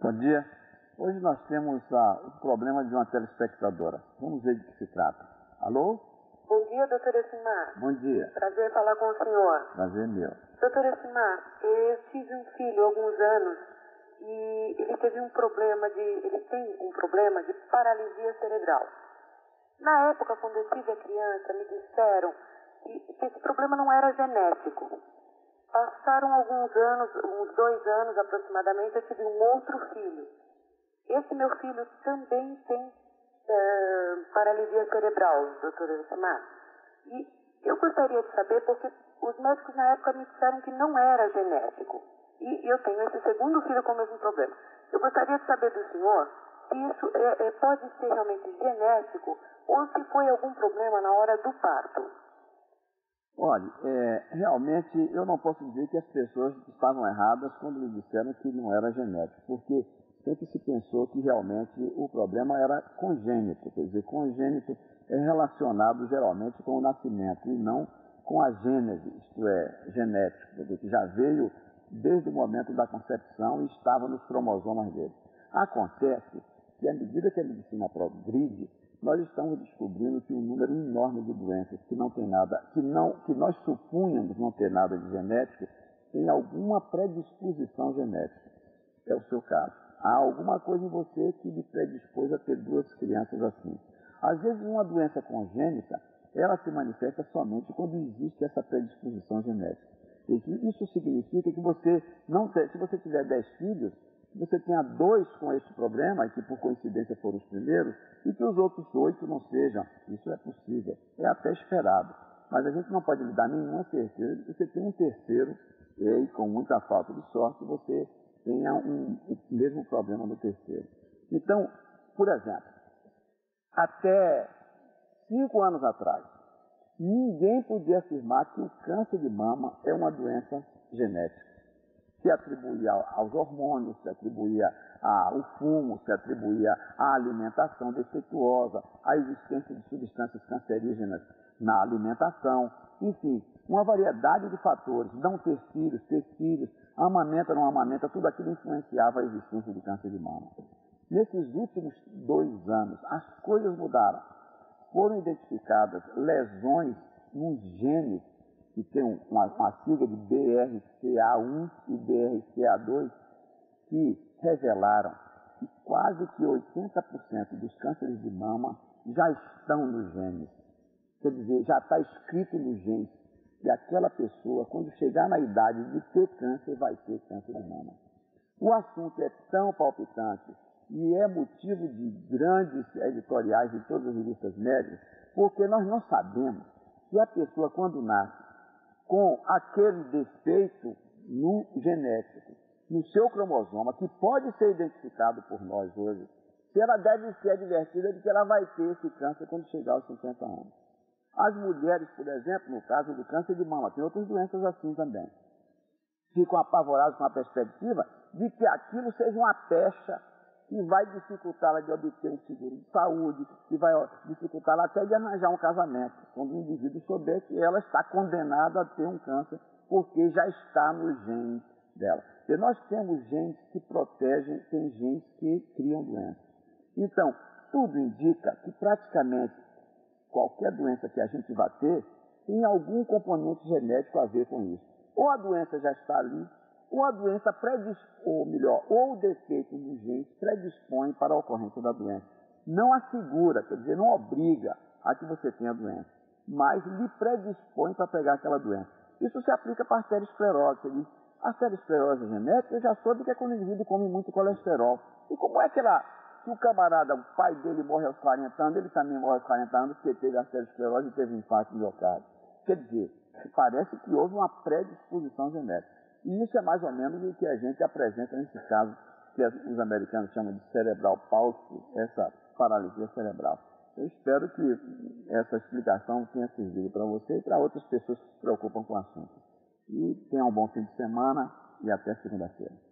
Bom dia. Hoje nós temos o problema de uma telespectadora. Vamos ver de que se trata. Alô? Bom dia, doutor Elsimar. Bom dia. Prazer em falar com o senhor. Prazer meu. Doutor Elsimar, eu tive um filho há alguns anos e ele tem um problema de paralisia cerebral. Na época, quando eu tive a criança, me disseram que esse problema não era genético. Passaram alguns anos, uns 2 anos aproximadamente, eu tive um outro filho. Esse meu filho também tem paralisia cerebral, doutor Elsimar. E eu gostaria de saber, porque os médicos na época me disseram que não era genético. E eu tenho esse segundo filho com o mesmo problema. Eu gostaria de saber do senhor se isso pode ser realmente genético ou se foi algum problema na hora do parto. Olha, realmente eu não posso dizer que as pessoas estavam erradas quando lhe disseram que não era genético, porque sempre se pensou que realmente o problema era congênito, quer dizer, congênito é relacionado geralmente com o nascimento e não com a gênese, isto é, genético, quer dizer, que já veio desde o momento da concepção e estava nos cromossomas dele. Acontece que à medida que a medicina progride, nós estamos descobrindo que um número enorme de doenças que não tem nada, que nós supunhamos não ter nada de genético, tem alguma predisposição genética. É o seu caso. Há alguma coisa em você que lhe predispôs a ter 2 crianças assim. Às vezes uma doença congênita, ela se manifesta somente quando existe essa predisposição genética. Isso significa que você não tem, se você tiver 10 filhos, você tenha 2 com esse problema, que por coincidência foram os primeiros, e que os outros 8 não sejam. Isso é possível, é até esperado. Mas a gente não pode lhe dar nenhuma certeza de que você tem um terceiro, e com muita falta de sorte, você tenha o mesmo problema no terceiro. Então, por exemplo, até 5 anos atrás, ninguém podia afirmar que o câncer de mama é uma doença genética. Se atribuía aos hormônios, se atribuía ao fumo, se atribuía à alimentação defeituosa, à existência de substâncias cancerígenas na alimentação, enfim, uma variedade de fatores, não ter filhos, ter filhos, amamenta, não amamenta, tudo aquilo influenciava a existência do câncer de mama. Nesses últimos 2 anos, as coisas mudaram. Foram identificadas lesões num gene que tem uma sigla de BRCA1 e BRCA2, que revelaram que quase que 80% dos cânceres de mama já estão nos genes. Quer dizer, já está escrito nos genes que aquela pessoa, quando chegar na idade de ter câncer, vai ter câncer de mama. O assunto é tão palpitante e é motivo de grandes editoriais de todas as revistas médicas, porque nós não sabemos se a pessoa, quando nasce, com aquele defeito no genético, no seu cromossoma, que pode ser identificado por nós hoje, se ela deve ser advertida de que ela vai ter esse câncer quando chegar aos 50 anos. As mulheres, por exemplo, no caso do câncer de mama, tem outras doenças assim também, ficam apavoradas com a perspectiva de que aquilo seja uma pecha que vai dificultá-la de obter um seguro de saúde, que vai dificultá-la até de arranjar um casamento, quando o indivíduo souber que ela está condenada a ter um câncer, porque já está no gene dela. Porque nós temos genes que protegem, tem genes que criam doenças. Então, tudo indica que praticamente qualquer doença que a gente vai ter, tem algum componente genético a ver com isso. Ou a doença já está ali, ou a doença ou o defeito do gene predispõe para a ocorrência da doença. Não assegura, quer dizer, não obriga a que você tenha a doença, mas lhe predispõe para pegar aquela doença. Isso se aplica para a arteriosclerose. Você diz, arteriosclerose genética, eu já soube que é quando o indivíduo come muito colesterol. E como é que se o camarada, o pai dele morre aos 40 anos, ele também morre aos 40 anos porque teve arteriosclerose e teve um infarto miocárdio? Quer dizer, parece que houve uma predisposição genética. E isso é mais ou menos o que a gente apresenta nesse caso, que os americanos chamam de cerebral palsy, essa paralisia cerebral. Eu espero que essa explicação tenha servido para você e para outras pessoas que se preocupam com o assunto. E tenha um bom fim de semana e até segunda-feira.